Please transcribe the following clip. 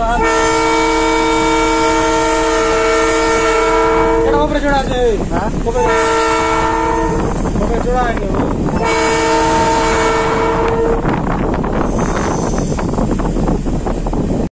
Kita mau berjuang aja. Hah?